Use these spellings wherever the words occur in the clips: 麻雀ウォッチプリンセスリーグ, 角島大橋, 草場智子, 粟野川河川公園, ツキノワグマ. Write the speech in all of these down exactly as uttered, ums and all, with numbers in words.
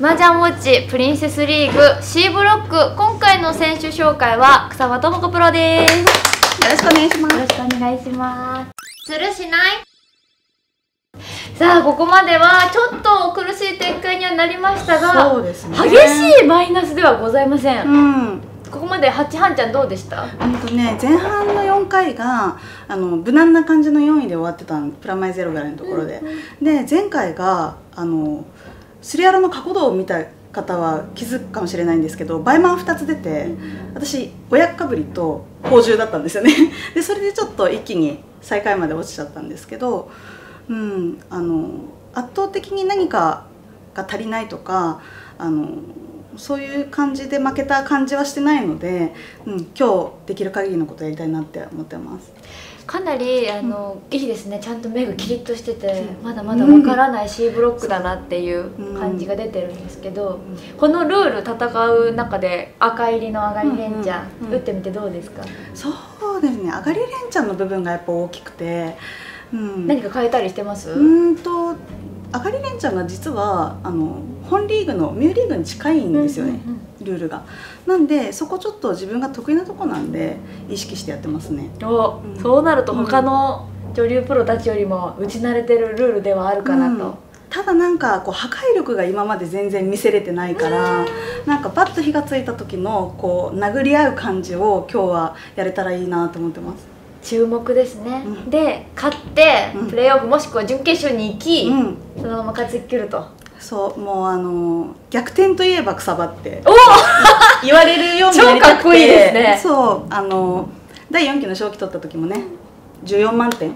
麻雀ウォッチプリンセスリーグ C ブロック、今回の選手紹介は草場智子プロです。よろしくお願いします。よろしくお願いします。するしない。さあ、ここまではちょっと苦しい展開にはなりましたが、そうですね、激しいマイナスではございません、うん、ここまではちはんちゃんどうでした？うんとね、前半のよんかいがあの無難な感じのよんいで終わってたの、プラマイゼロぐらいのところで、うん、で前回があのスリアロの過去度を見た方は気づくかもしれないんですけど、倍満ふたつ出て、私親かぶりと宝珠だったんですよね。でそれでちょっと一気に最下位まで落ちちゃったんですけど、うん、あの圧倒的に何かが足りないとか、あのそういう感じで負けた感じはしてないので、うん、今日できる限りのことやりたいなって思ってます。かなりあの、うん、いいですね。ちゃんと目がキリッとしてて、うん、まだまだわからない C ブロックだなっていう感じが出てるんですけど、うんうん、このルール戦う中で赤入りのあがりレンチャン打ってみてどうですか？そうですね、あがりレンチャンの部分がやっぱ大きくて、うん、何か変えたりしてます？うんとあがりレンチャンが実はあの本リーグのミューリーグに近いんですよね、ルールが。なんでそこちょっと自分が得意なとこなんで意識してやってますね。お、うん、そうなると他の女流プロたちよりも打ち慣れてるルールではあるかなと、うん、ただなんかこう破壊力が今まで全然見せれてないから、なんかバッと火がついた時のこう殴り合う感じを今日はやれたらいいなと思ってます。注目ですね、うん、で勝ってプレーオフもしくは準決勝に行き、うん、そのまま勝ちきると。そう、もうあの逆転といえば草場って言われるようになりたくて、超かっこいいですね。そう、あのだいよんきの勝機取った時もね、じゅうよんまんてん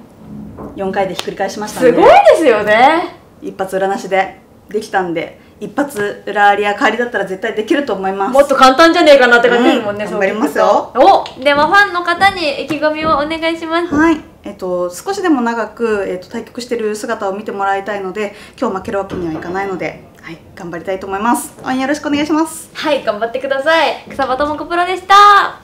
よんかいでひっくり返しましたんで、すごいですよね。一発裏なしでできたんで、一発裏ありや代わりだったら絶対できると思います。もっと簡単じゃねえかなって感じですもんね。頑張りますよ。お、ではファンの方に意気込みをお願いします。はい、えっと少しでも長くえっと対局してる姿を見てもらいたいので、今日負けるわけにはいかないので、はい、頑張りたいと思います。応援よろしくお願いします。はい、頑張ってください。草場智子プロでした。